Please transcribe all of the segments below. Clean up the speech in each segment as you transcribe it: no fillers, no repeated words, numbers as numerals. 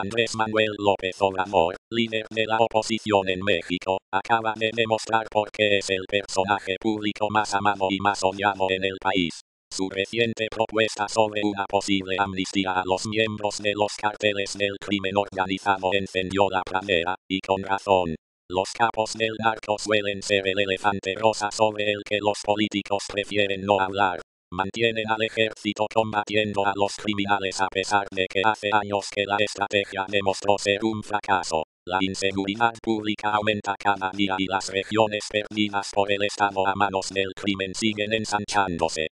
Andrés Manuel López Obrador, líder de la oposición en México, acaba de demostrar por qué es el personaje público más amado y más odiado en el país. Su reciente propuesta sobre una posible amnistía a los miembros de los carteles del crimen organizado encendió la pradera, y con razón. Los capos del narco suelen ser el elefante rosa sobre el que los políticos prefieren no hablar. Mantienen al ejército combatiendo a los criminales a pesar de que hace años que la estrategia demostró ser un fracaso. La inseguridad pública aumenta cada día y las regiones perdidas por el Estado a manos del crimen siguen ensanchándose.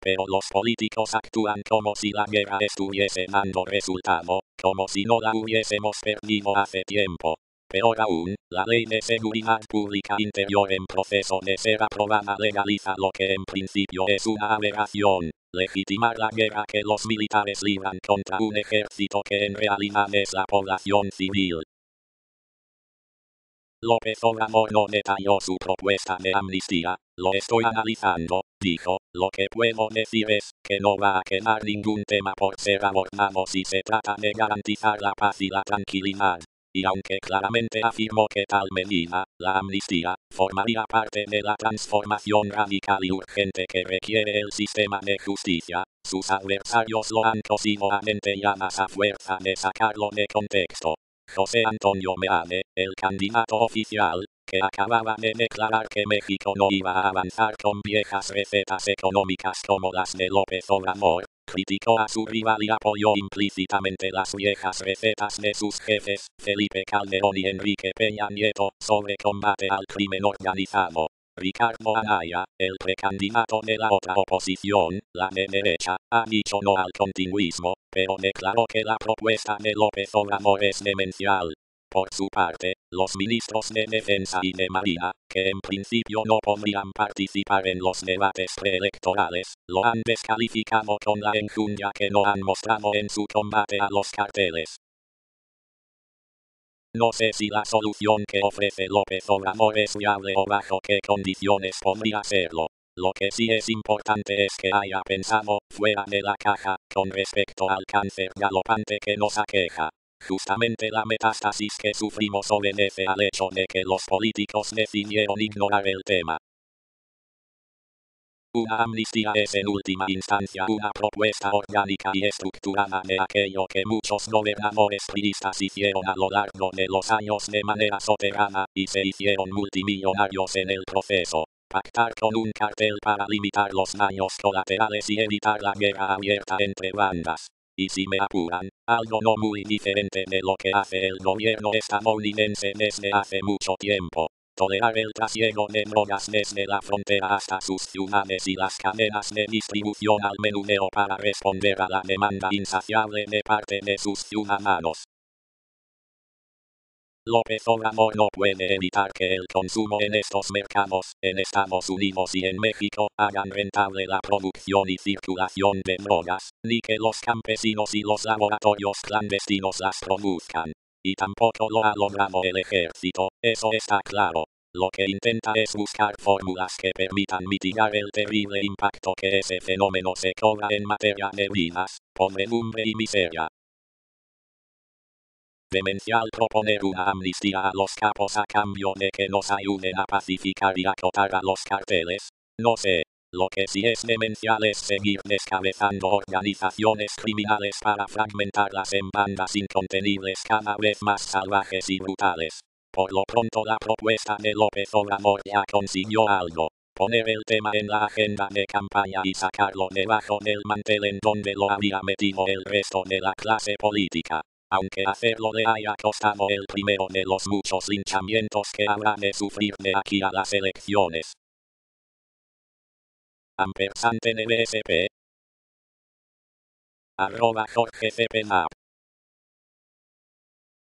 Pero los políticos actúan como si la guerra estuviese dando resultado, como si no la hubiésemos perdido hace tiempo. Peor aún, la Ley de Seguridad Pública Interior en proceso de ser aprobada legaliza lo que en principio es una aberración, legitimar la guerra que los militares libran contra un ejército que en realidad es la población civil. López Obrador no detalló su propuesta de amnistía, lo estoy analizando, dijo, lo que puedo decir es que no va a quedar ningún tema por ser abordado si se trata de garantizar la paz y la tranquilidad. Y aunque claramente afirmó que tal medida, la amnistía, formaría parte de la transformación radical y urgente que requiere el sistema de justicia, sus adversarios lo han cosido a dentelladas a fuerza de sacarlo de contexto. José Antonio Meade, el candidato oficial, que acababa de declarar que México no iba a avanzar con viejas recetas económicas como las de López Obrador, criticó a su rival y apoyó implícitamente las viejas recetas de sus jefes, Felipe Calderón y Enrique Peña Nieto, sobre combate al crimen organizado. Ricardo Anaya, el precandidato de la otra oposición, la de derecha, ha dicho no al continuismo, pero declaró que la propuesta de López Obrador es demencial. Por su parte, los ministros de Defensa y de Marina, que en principio no podrían participar en los debates preelectorales, lo han descalificado con la enjundia que no han mostrado en su combate a los carteles. No sé si la solución que ofrece López Obrador es viable o bajo qué condiciones podría serlo. Lo que sí es importante es que haya pensado fuera de la caja con respecto al cáncer galopante que nos aqueja. Justamente la metástasis que sufrimos obedece al hecho de que los políticos decidieron ignorar el tema. Una amnistía es en última instancia una propuesta orgánica y estructurada de aquello que muchos gobernadores priistas hicieron a lo largo de los años de manera soterrada, y se hicieron multimillonarios en el proceso. Pactar con un cartel para limitar los daños colaterales y evitar la guerra abierta entre bandas. Y si me apuran, algo no muy diferente de lo que hace el gobierno estadounidense desde hace mucho tiempo. Tolerar el trasiego de drogas desde la frontera hasta sus ciudades y las cadenas de distribución al menudeo para responder a la demanda insaciable de parte de sus ciudadanos. López Obrador no puede evitar que el consumo en estos mercados, en Estados Unidos y en México, hagan rentable la producción y circulación de drogas, ni que los campesinos y los laboratorios clandestinos las produzcan. Y tampoco lo ha logrado el ejército, eso está claro. Lo que intenta es buscar fórmulas que permitan mitigar el terrible impacto que ese fenómeno se cobra en materia de vidas, podredumbre y miseria. Demencial proponer una amnistía a los capos a cambio de que nos ayuden a pacificar y acotar a los carteles. No sé, lo que sí es demencial es seguir descabezando organizaciones criminales para fragmentarlas en bandas incontenibles cada vez más salvajes y brutales. Por lo pronto la propuesta de López Obrador ya consiguió algo. Poner el tema en la agenda de campaña y sacarlo debajo del mantel en donde lo había metido el resto de la clase política. Aunque hacerlo le haya costado el primero de los muchos linchamientos que habrá de sufrir de aquí a las elecciones. & en el SP. @ Jorge C. Penap.